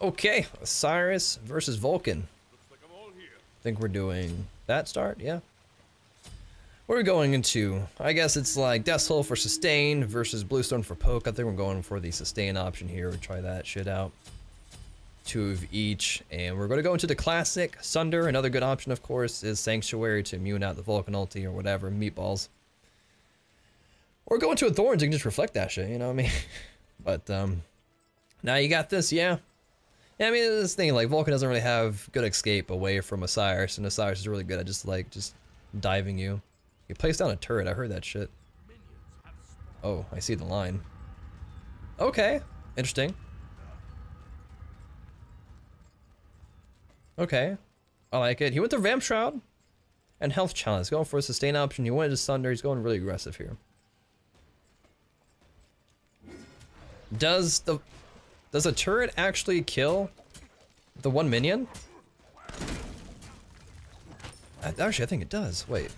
Okay, Cyrus versus Vulcan. Looks like I'm all here. I think we're doing that start, yeah. What are we going into? I guess it's like Death Hole for sustain versus Bluestone for poke. I think we're going for the sustain option here. We'll try that shit out. Two of each, and we're going to go into the Classic Sunder. Another good option, of course, is Sanctuary to immune out the Vulcan ulti or whatever, meatballs. Or go into a Thorns and just reflect that shit, you know what I mean? But, now you got this, yeah. Yeah, I mean, this thing, like, Vulcan doesn't really have good escape away from Osiris, and Osiris is really good at just, like, just diving you. You place down a turret, I heard that shit. Oh, I see the line. Okay, interesting. Okay, I like it. He went to Vamp Shroud and Health Challenge. Going for a sustain option. He went to Sunder. He's going really aggressive here. Does a turret actually kill the one minion? Actually, I think it does. Wait.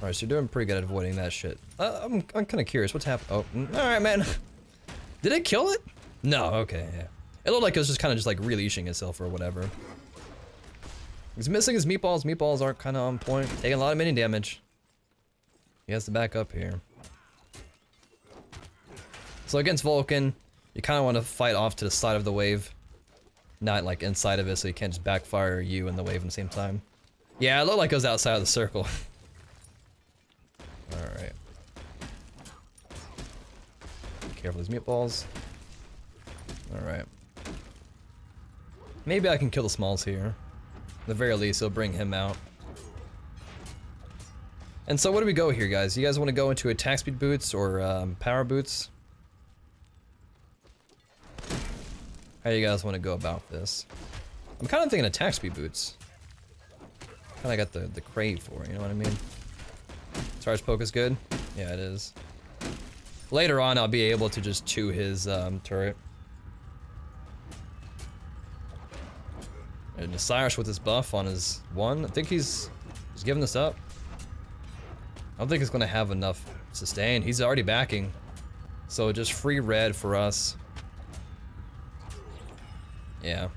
All right, so you're doing pretty good at avoiding that shit. I'm kind of curious. What's happening? Oh, all right, man. Did it kill it? No, okay, yeah. It looked like it was just kind of just like releashing itself or whatever. He's missing his meatballs. Meatballs aren't kind of on point. Taking a lot of minion damage. He has to back up here. So against Vulcan, you kind of want to fight off to the side of the wave. Not like inside of it, so you can't just backfire you and the wave at the same time. Yeah, it looked like it was outside of the circle. Alright. Careful with these meatballs. Alright. Maybe I can kill the smalls here. At the very least, it'll bring him out. And so, what do we go here, guys? You guys want to go into attack speed boots or power boots? How do you guys want to go about this? I'm kind of thinking attack speed boots. Kind of got the crave for it, you know what I mean? Charge poke is good? Yeah, it is. Later on, I'll be able to just chew his turret. And Cyrus with his buff on his one. I think he's giving this up. I don't think he's going to have enough sustain. He's already backing. So just free red for us. Yeah.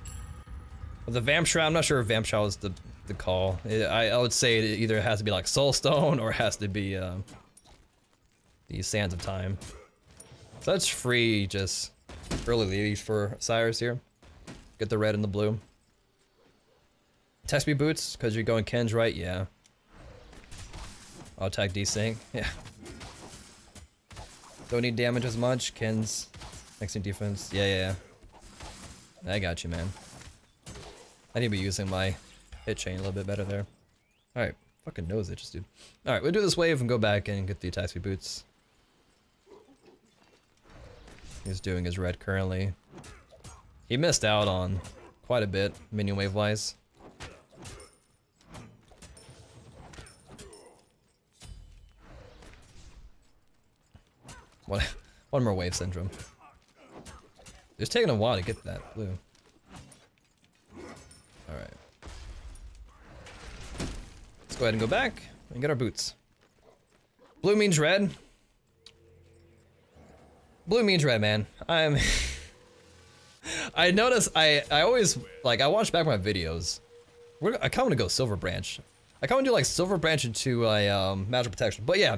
But the Vamp Shroud, I'm not sure if Vamp Shroud is the call. I would say it either has to be like Soul Stone or it has to be the Sands of Time. So that's free just early lead for Cyrus here. Get the red and the blue. Test me boots, because you're going Kens, right? Yeah. I'll attack desync. Yeah. Don't need damage as much. Kens. Next in defense. Yeah. I got you, man. I need to be using my hit chain a little bit better there. Alright. Fucking nose itches, dude. Alright, we'll do this wave and go back and get the attack speed boots. He's doing his red currently. He missed out on quite a bit, minion wave-wise. One more wave syndrome. It's taking a while to get that blue. Alright. Let's go ahead and go back and get our boots. Blue means red. Blue means red, man. I notice I always, like, I watch back my videos. I kinda wanna go Silver Branch. I kinda wanna do like Silver Branch into a magical protection, but yeah.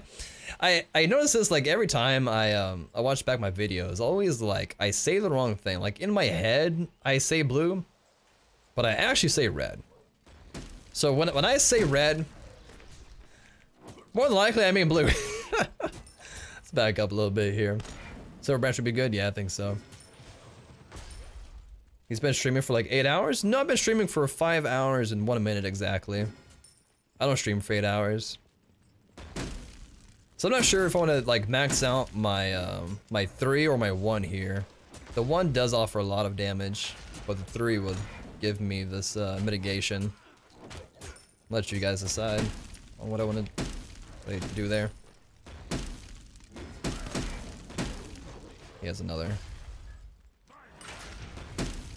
I notice this like every time I watch back my videos, always like I say the wrong thing. Like in my head, I say blue, but I actually say red. So when I say red, more than likely I mean blue. Let's back up a little bit here. Silver Branch would be good? Yeah, I think so. He's been streaming for like 8 hours? No, I've been streaming for 5 hours and 1 minute exactly. I don't stream for 8 hours. So I'm not sure if I want to like max out my my 3 or my 1 here. The 1 does offer a lot of damage, but the 3 will give me this mitigation. Let you guys decide on what I want to do there. He has another.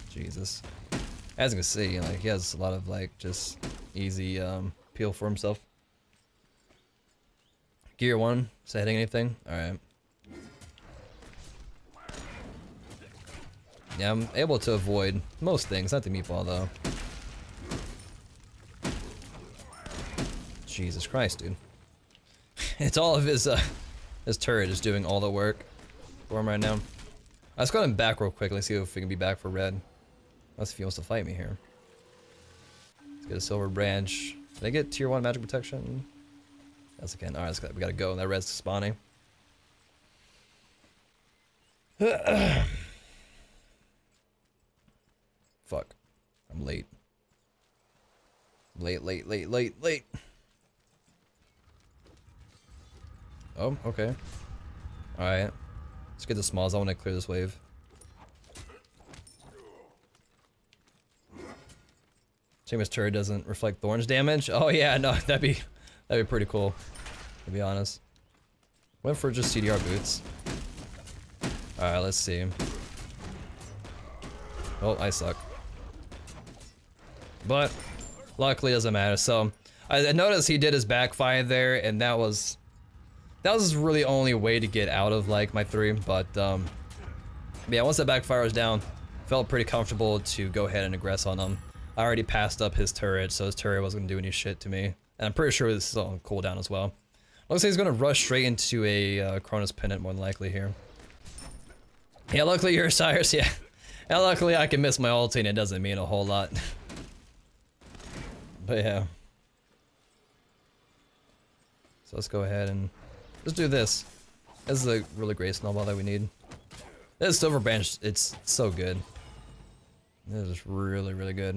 Jesus. As you can see, like he has a lot of like just easy peel for himself. Gear 1, is that hitting anything? Alright. Yeah, I'm able to avoid most things, not the meatball though. Jesus Christ, dude. It's all of his turret is doing all the work for him right now. Let's go ahead and back real quick. Let's see if we can be back for red. Unless if he wants to fight me here. Let's get a Silver Branch. Can I get tier 1 magic protection? Yes, I can. Alright, we gotta go. That red's spawning. Fuck. I'm late. Late. Oh, okay. Alright. Let's get the smalls. I want to clear this wave. Shame his turret doesn't reflect Thorns damage. Oh yeah, no, that'd be pretty cool, to be honest. Went for just CDR boots. Alright, let's see. Oh, I suck. But luckily it doesn't matter, so I noticed he did his backfire there, and that was his really only way to get out of like my 3, but yeah, once that backfire was down, felt pretty comfortable to go ahead and aggress on him. I already passed up his turret, so his turret wasn't gonna do any shit to me. And I'm pretty sure this is on cooldown as well. Looks like he's gonna rush straight into a Chronos Pendant more than likely here. Yeah, luckily you're Cyrus, yeah. And luckily I can miss my ulti and it doesn't mean a whole lot. But yeah. So let's go ahead and let's do this. This is a really great snowball that we need. This Silver Branch, it's so good. This is really, really good.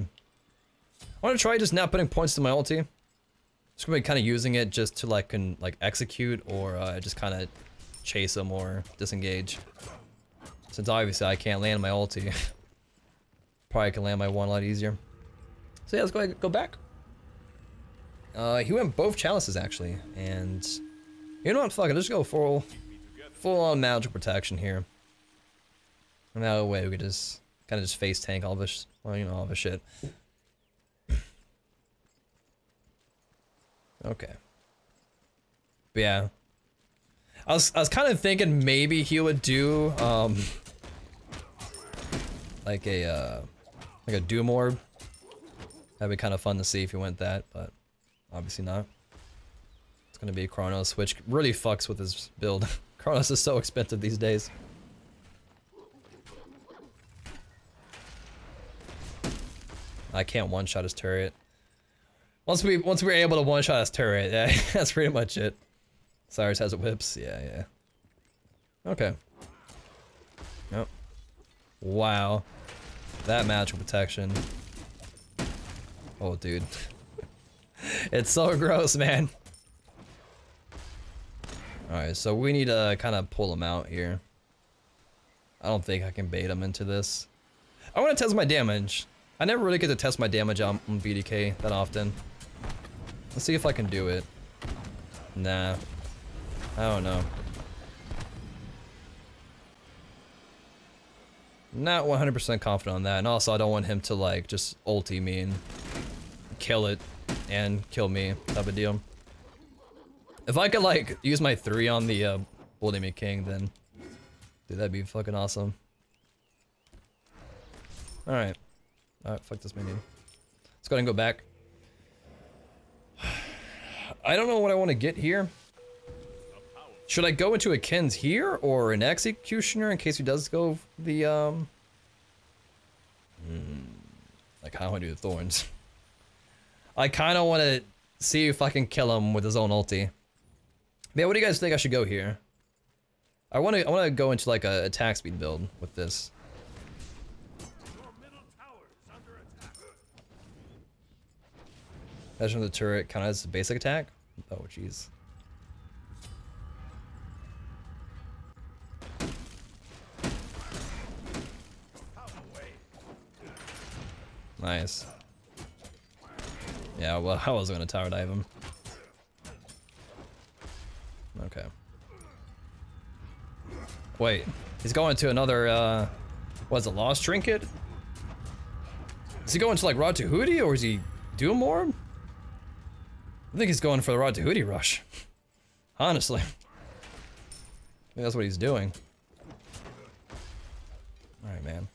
I want to try just not putting points to my ulti. Just gonna be kind of using it just to like execute or just kind of chase them or disengage. Since obviously I can't land my ulti. Probably can land my one a lot easier. So yeah, let's go ahead and go back. He went both chalices actually, and you know what, fuck it, let's just go full on magic protection here. And that way we could just kind of just face tank all this, well, you know, all this shit. Okay. But yeah. I was kind of thinking maybe he would do like a Doom Orb. That'd be kind of fun to see if he went that, but obviously not. It's gonna be a Chronos, which really fucks with his build. Chronos is so expensive these days. I can't one-shot his turret. Once we're able to one-shot his turret, yeah, that's pretty much it. Cyrus has whips, yeah. Okay. Nope. Wow. That magical protection. Oh, dude. It's so gross, man. Alright, so we need to kind of pull him out here. I don't think I can bait him into this. I want to test my damage. I never really get to test my damage on BDK that often. Let's see if I can do it. Nah. I don't know. Not 100% confident on that, and also I don't want him to like just ulti me and kill it and kill me type of deal. If I could like use my 3 on the Bloody Me King, then dude, that'd be fucking awesome. Alright. Alright, fuck this menu. Let's go ahead and go back. I don't know what I want to get here. Should I go into a Qin's here or an Executioner in case he does go the like how do I do the Thorns? I kind of want to see if I can kill him with his own ulti. Yeah, what do you guys think I should go here? I want to go into like a attack speed build with this. That's from the turret, kind of as a basic attack. Oh, jeez. Nice. Yeah, well, I wasn't gonna tower dive him. Okay. Wait, he's going to another, what's it, Lost Trinket? Is he going to like Rod Tahuti or is he Doom Orb? I think he's going for the Rod Tahuti rush. Honestly. I think that's what he's doing. Alright, man.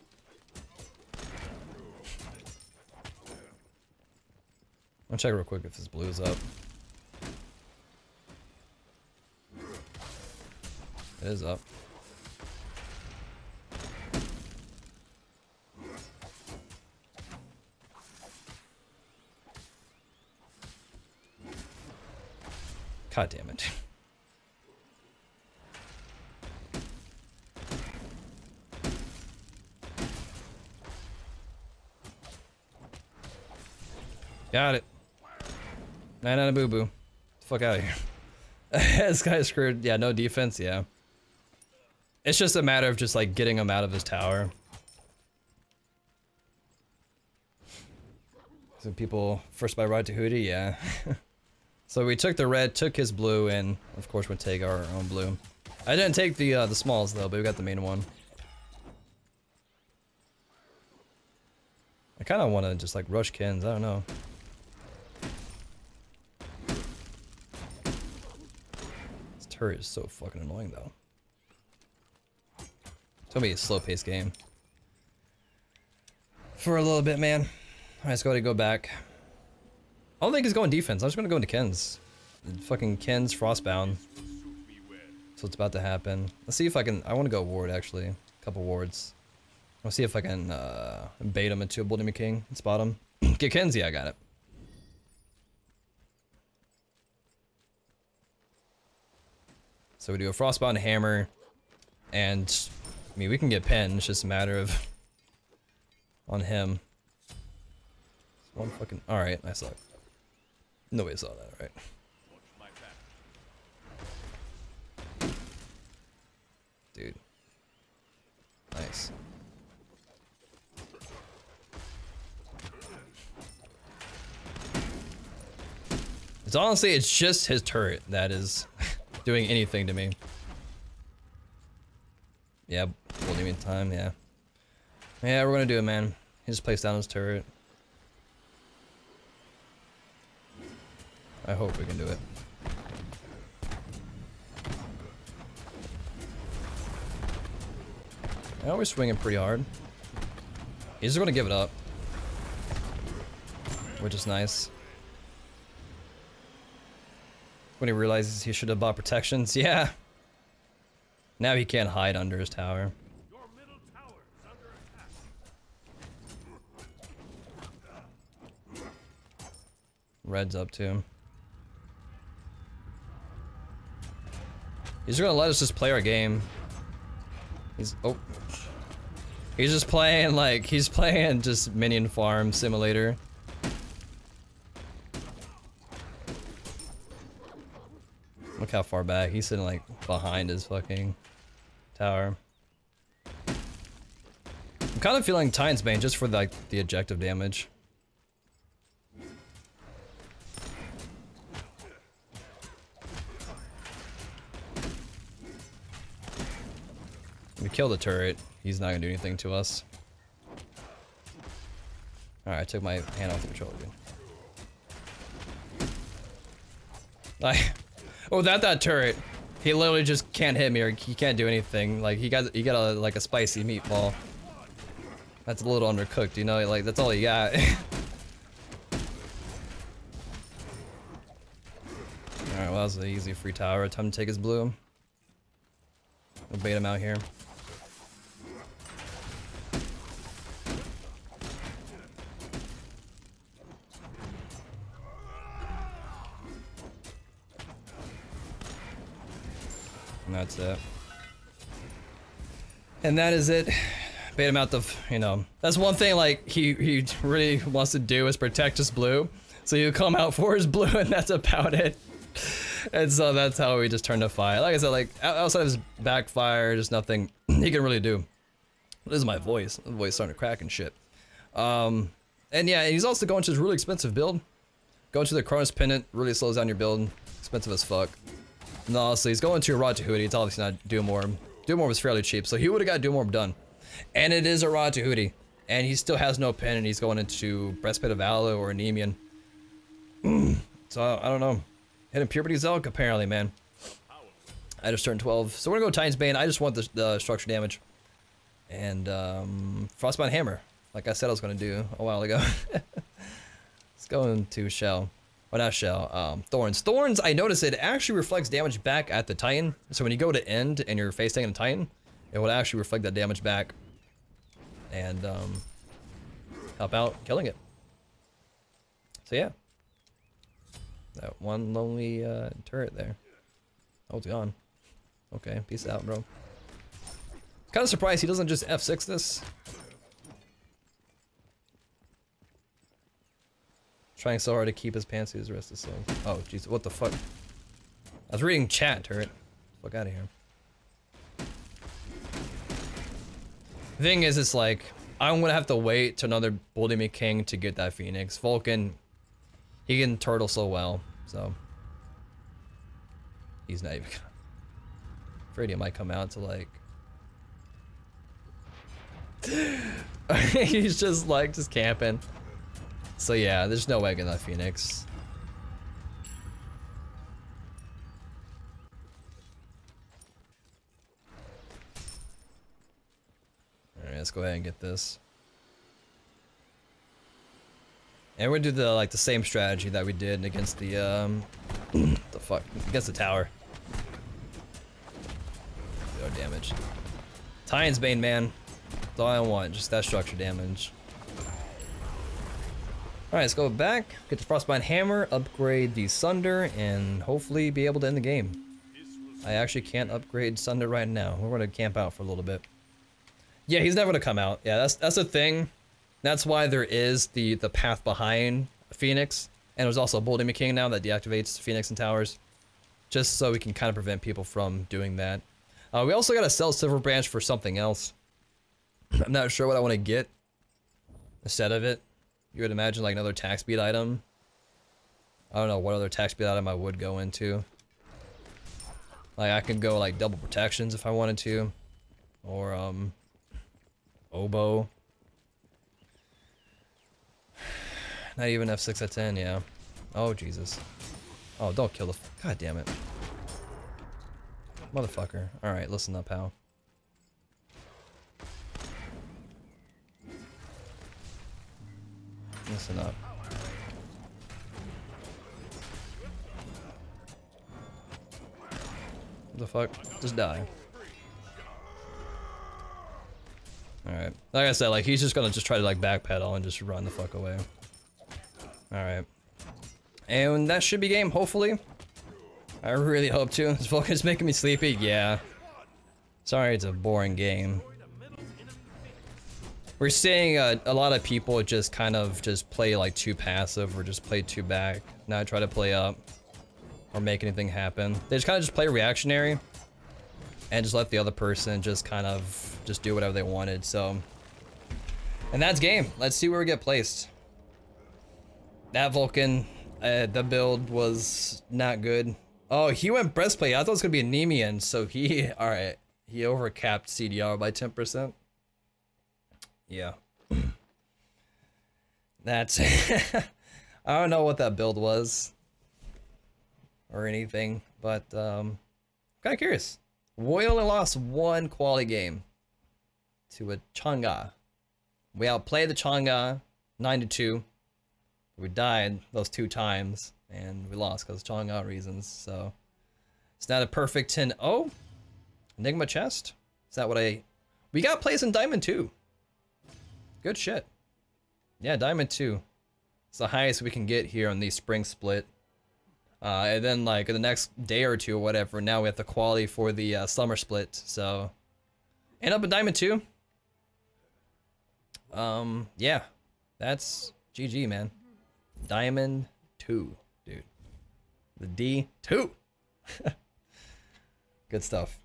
I'll check real quick if this blue is up. It is up. God damn it. Got it. 9 out of boo boo. Fuck out of here. This guy's screwed. Yeah, no defense. Yeah. It's just a matter of just like getting him out of his tower. So people first by Rod Tahuti. Yeah. So we took the red, took his blue, and of course we'll take our own blue. I didn't take the smalls though, but we got the main one. I kind of want to just like rush Qin's, I don't know. This turret is so fucking annoying though. It's gonna be a slow-paced game. For a little bit, man. Alright, let's go ahead and go back. I don't think he's going defense. I'm just gonna go into Qin's. Fucking Qin's Frostbound. That's what's about to happen. Let's see if I can. I want to go ward actually. A couple wards. I'll see if I can bait him into a Bloody Me King and spot him. Get Qin's. Yeah, I got it. So we do a Frostbound Hammer, and I mean we can get pinned. It's just a matter of on him. It's one fucking. All right, I suck. Nobody saw that, right? Watch my back. Dude. Nice. It's honestly, it's just his turret that is doing anything to me. Yeah, holding me in time, yeah. Yeah, we're gonna do it, man. He just placed down his turret. I hope we can do it. Now we're swinging pretty hard. He's just gonna give it up, which is nice. When he realizes he should have bought protections, yeah. Now he can't hide under his tower. Red's up to him. He's gonna let us just play our game. He's oh, he's just playing like he's playing just minion farm simulator. Look how far back he's sitting, like behind his fucking tower. I'm kind of feeling Titan's Bane just for like the objective damage. We kill the turret. He's not gonna do anything to us. Alright, I took my hand off the controller again. Like, oh, that turret. He literally just can't hit me, or he can't do anything. Like he got a, like a spicy meatball. That's a little undercooked, you know. Like that's all he got. Alright, well that was an easy free tower. Time to take his blue. We'll bait him out here. That's it. And that is it. Bait him out the, you know. That's one thing like he really wants to do is protect his blue. So you come out for his blue and that's about it. And so that's how we just turned a fight. Like I said, like outside of his backfire, just nothing he can really do. This is my voice. My voice starting to crack and shit. And yeah, he's also going to this really expensive build. Going to the Chronos Pendant really slows down your build. Expensive as fuck. No, honestly, he's going to a Rod Tahuti. It's obviously not Doom Orb. Doom Orb was fairly cheap, so he would have got Doom Orb done. And it is a Rod Tahuti. And he still has no pin, and he's going into Breastplate of Valor or Nemean. So, I don't know. Hitting Puberty Zelk, apparently, man. I just turned 12. So, we're gonna go Titan's Bane. I just want the structure damage. And, Frostbound Hammer. Like I said I was gonna do a while ago. Let's go into Shell. Well, not Shell, Thorns. Thorns, I noticed it actually reflects damage back at the Titan. So when you go to end and you're face tanking a Titan, it will actually reflect that damage back and help out killing it. So yeah. That one lonely turret there. Oh, it's gone. Okay, peace out, bro. Kind of surprised he doesn't just F6 this. Trying so hard to keep his pantsies the rest of the song. Oh, jeez, what the fuck? I was reading chat, turret. Fuck out of here. Thing is, it's like, I'm gonna have to wait to another Bloody Me King to get that Phoenix. Vulcan, he can turtle so well, so. He's not even gonna. Afraid he might come out to like. He's just like, just camping. So yeah, there's no way I get that Phoenix. Alright, let's go ahead and get this. And we're gonna do the like the same strategy that we did against the against the tower. Zero damage. Titan's Bane, man. That's all I want, just that structure damage. Alright, let's go back, get the Frostbound Hammer, upgrade the Sunder, and hopefully be able to end the game. I actually can't upgrade Sunder right now. We're gonna camp out for a little bit. Yeah, he's never gonna come out. Yeah, that's the thing. That's why there is the path behind Phoenix, and there's also a Bloody Me King now that deactivates Phoenix and Towers, just so we can kind of prevent people from doing that. We also gotta sell Silver Branch for something else. I'm not sure what I want to get instead of it. You would imagine like another attack speed item. I don't know what other attack speed item I would go into. Like I could go like double protections if I wanted to. Or oboe. Not even F6 at 10, yeah. Oh Jesus. Oh, don't kill the god damn it. Motherfucker. Alright, listen up, pal. Listen up. What the fuck? Just die. Alright. Like I said, like he's just gonna just try to like backpedal and just run the fuck away. Alright. And that should be game, hopefully. I really hope to. This Vulcan's making me sleepy, yeah. Sorry, it's a boring game. We're seeing a lot of people just kind of just play like too passive or just play too back, not try to play up or make anything happen. They just kind of just play reactionary and just let the other person just kind of just do whatever they wanted. So, and that's game. Let's see where we get placed. That Vulcan, the build was not good. Oh, he went breastplate. I thought it was gonna be a Nemean, so he, all right, he overcapped CDR by 10%. Yeah. That's I don't know what that build was or anything, but kind of curious. We only lost one quality game to a Chang'e. We outplayed the Chang'e 9-2. We died those 2 times and we lost because of Chang'e reasons. So it's not a perfect 10-0. Enigma chest. Is that what I? We got placed in Diamond 2. Good shit. Yeah, Diamond 2. It's the highest we can get here on the spring split. And then like in the next day or two or whatever, now we have the quality for the summer split. So, end up in Diamond 2. Yeah, that's GG, man. Diamond 2, dude. The D2. Good stuff.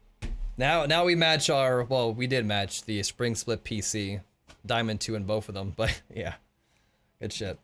Now we match our, well, we did match the spring split PC. Diamond 2 in both of them, but yeah, good shit.